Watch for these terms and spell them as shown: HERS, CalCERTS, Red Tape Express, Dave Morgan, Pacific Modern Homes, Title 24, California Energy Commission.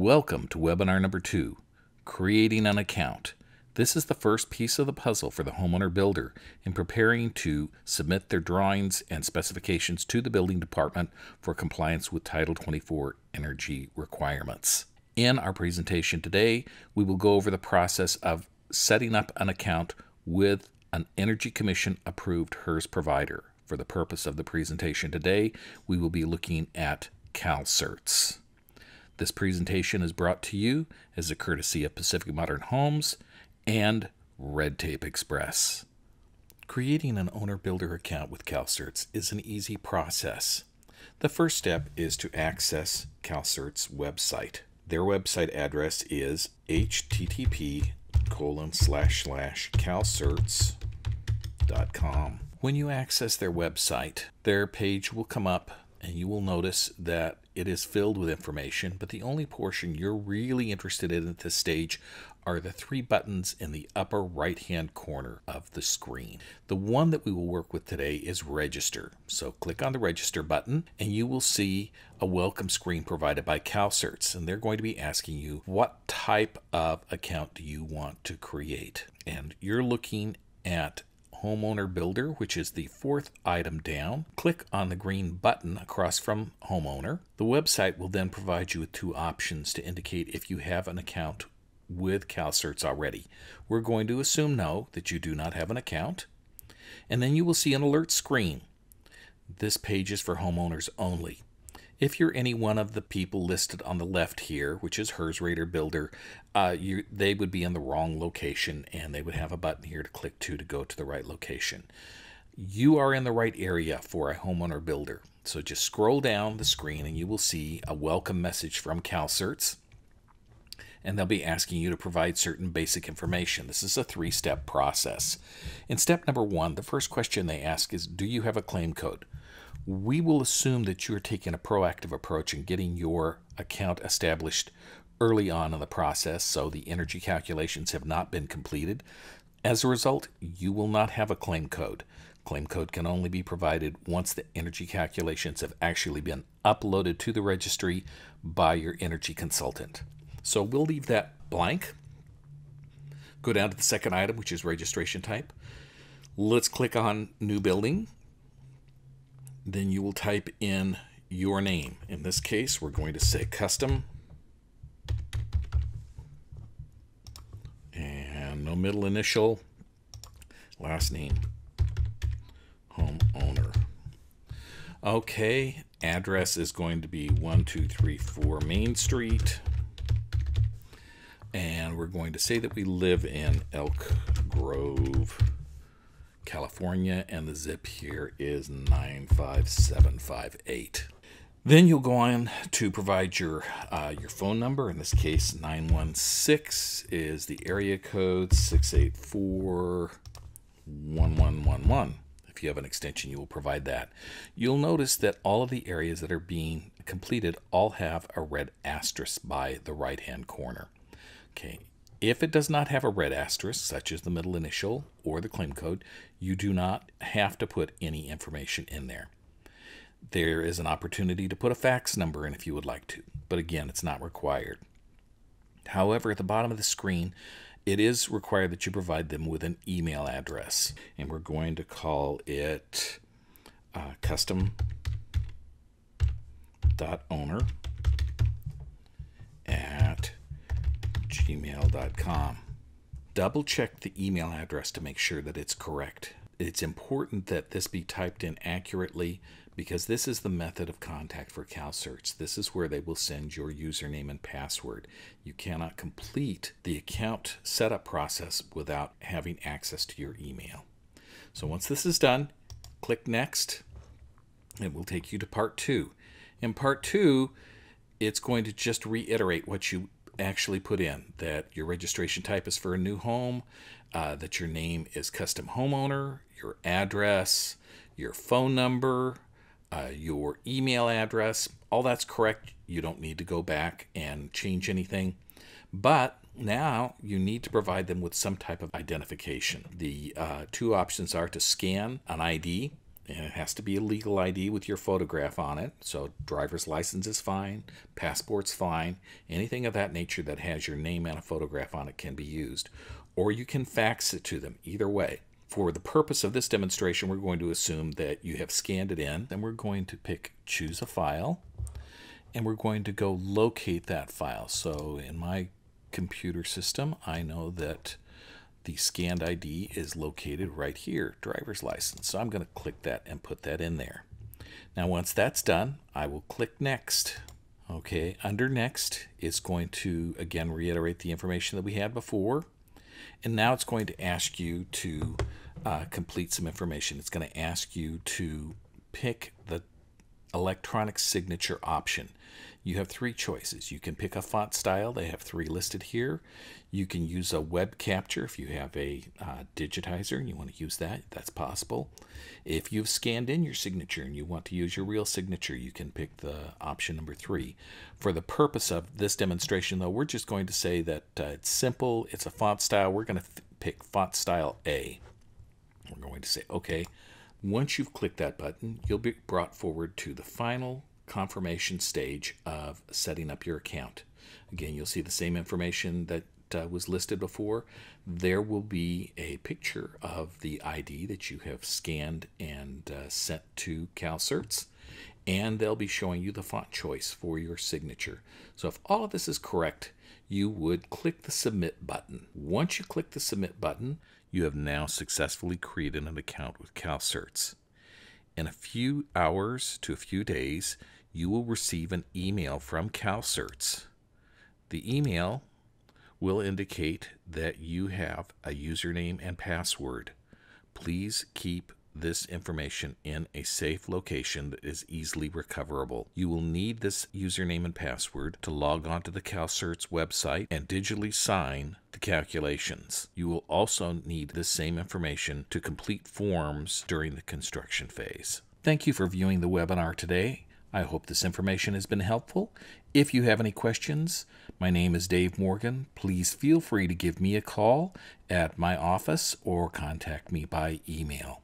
Welcome to webinar number 2, Creating an Account. This is the first piece of the puzzle for the homeowner builder in preparing to submit their drawings and specifications to the building department for compliance with Title 24 energy requirements. In our presentation today, we will go over the process of setting up an account with an Energy Commission approved HERS provider. For the purpose of the presentation today, we will be looking at CalCERTS. This presentation is brought to you as a courtesy of Pacific Modern Homes and Red Tape Express. Creating an owner builder account with CalCERTS is an easy process. The first step is to access CalCERTS website. Their website address is http://calcerts.com. When you access their website, their page will come up and you will notice that it is filled with information, but the only portion you're really interested in at this stage are the three buttons in the upper right-hand corner of the screen. The one that we will work with today is Register. So click on the Register button and you will see a welcome screen provided by CalCERTS, and they're going to be asking you what type of account do you want to create. And you're looking at Homeowner Builder, which is the fourth item down. Click on the green button across from Homeowner. The website will then provide you with two options to indicate if you have an account with CalCERTS already. We're going to assume no, that you do not have an account. And then you will see an alert screen. This page is for homeowners only. If you're any one of the people listed on the left here, which is HERS Rater Builder, they would be in the wrong location, and they would have a button here to click to go to the right location. You are in the right area for a homeowner builder. So just scroll down the screen and you will see a welcome message from CalCERTS, and they'll be asking you to provide certain basic information. This is a three-step process. In step number 1, the first question they ask is, do you have a claim code? We will assume that you're taking a proactive approach in getting your account established early on in the process, so the energy calculations have not been completed. As a result, you will not have a claim code. Claim code can only be provided once the energy calculations have actually been uploaded to the registry by your energy consultant. So we'll leave that blank. Go down to the second item, which is registration type. Let's click on New Building. Then you will type in your name. In this case, we're going to say Custom. And no middle initial. Last name, Homeowner. Okay, address is going to be 1234 Main Street. And we're going to say that we live in Elk Grove, California, and the zip here is 95758. Then you'll go on to provide your phone number. In this case, 916 is the area code, 684-1111. If you have an extension, you will provide that. You'll notice that all of the areas that are being completed all have a red asterisk by the right-hand corner. Okay, if it does not have a red asterisk, such as the middle initial or the claim code, you do not have to put any information in there. There is an opportunity to put a fax number in if you would like to, but again, it's not required. However, at the bottom of the screen, it is required that you provide them with an email address, and we're going to call it custom.owner@gmail.com. Double check the email address to make sure that it's correct. It's important that this be typed in accurately, because this is the method of contact for CalCERTS. This is where they will send your username and password. You cannot complete the account setup process without having access to your email. So once this is done, click Next. It will take you to part 2. In part 2, it's going to just reiterate what you actually put in, that your registration type is for a new home, that your name is Custom Homeowner, your address, your phone number, your email address. All that's correct. You don't need to go back and change anything. But now you need to provide them with some type of identification. The two options are to scan an ID And it has to be a legal ID with your photograph on it. So driver's license is fine, passport's fine, anything of that nature that has your name and a photograph on it can be used. Or you can fax it to them, either way. For the purpose of this demonstration, we're going to assume that you have scanned it in. Then we're going to pick choose a file, and we're going to go locate that file. So in my computer system, I know that the scanned ID is located right here, driver's license. So I'm going to click that and put that in there. Now once that's done, I will click next. Okay, under next, it's going to again reiterate the information that we had before. And now it's going to ask you to complete some information. It's going to ask you to pick the electronic signature option. You have three choices. You can pick a font style. They have three listed here. You can use a web capture if you have a digitizer and you want to use that. That's possible. If you've scanned in your signature and you want to use your real signature, you can pick the option number 3. For the purpose of this demonstration, though, we're just going to say that it's simple. It's a font style. We're going to pick font style A. We're going to say OK. Once you've clicked that button, you'll be brought forward to the final confirmation stage of setting up your account. Again, you'll see the same information that was listed before. There will be a picture of the ID that you have scanned and sent to CalCERTS, and they'll be showing you the font choice for your signature. So if all of this is correct, you would click the submit button. Once you click the submit button, you have now successfully created an account with CalCERTS. In a few hours to a few days, you will receive an email from CalCERTS. The email will indicate that you have a username and password. Please keep this information in a safe location that is easily recoverable. You will need this username and password to log on to the CalCERTS website and digitally sign the calculations. You will also need this same information to complete forms during the construction phase. Thank you for viewing the webinar today. I hope this information has been helpful. If you have any questions, my name is Dave Morgan. Please feel free to give me a call at my office or contact me by email.